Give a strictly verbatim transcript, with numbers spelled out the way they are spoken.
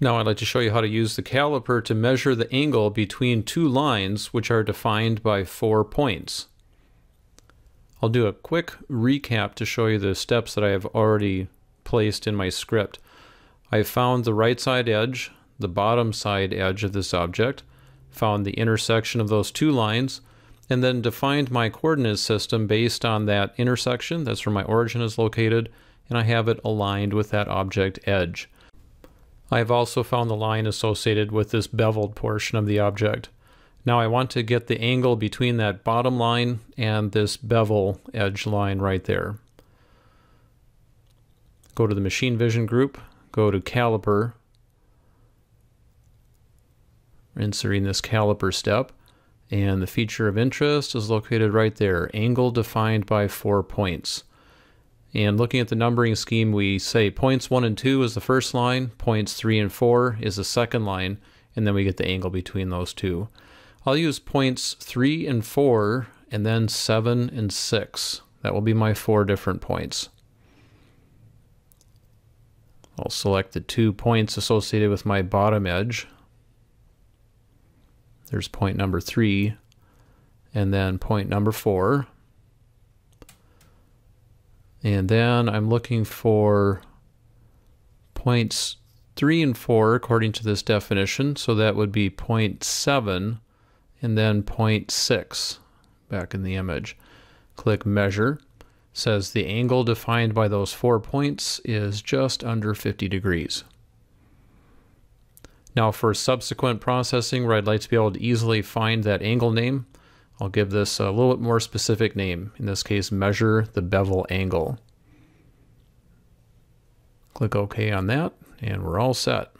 Now I'd like to show you how to use the caliper to measure the angle between two lines which are defined by four points. I'll do a quick recap to show you the steps that I have already placed in my script. I found the right side edge, the bottom side edge of this object, found the intersection of those two lines, and then defined my coordinate system based on that intersection. That's where my origin is located, and I have it aligned with that object edge. I've also found the line associated with this beveled portion of the object. Now I want to get the angle between that bottom line and this bevel edge line right there. Go to the machine vision group, go to caliper, inserting this caliper step, and the feature of interest is located right there, angle defined by four points. And looking at the numbering scheme, we say points one and two is the first line, points three and four is the second line, and then we get the angle between those two. I'll use points three and four, and then seven and six. That will be my four different points. I'll select the two points associated with my bottom edge. There's point number three, and then point number four. And then I'm looking for points three and four according to this definition, so that would be point seven and then point six back in the image. Click measure. It says the angle defined by those four points is just under fifty degrees. Now for subsequent processing, where I'd like to be able to easily find that angle name, I'll give this a little bit more specific name. In this case, measure the bevel angle. Click OK on that, and we're all set.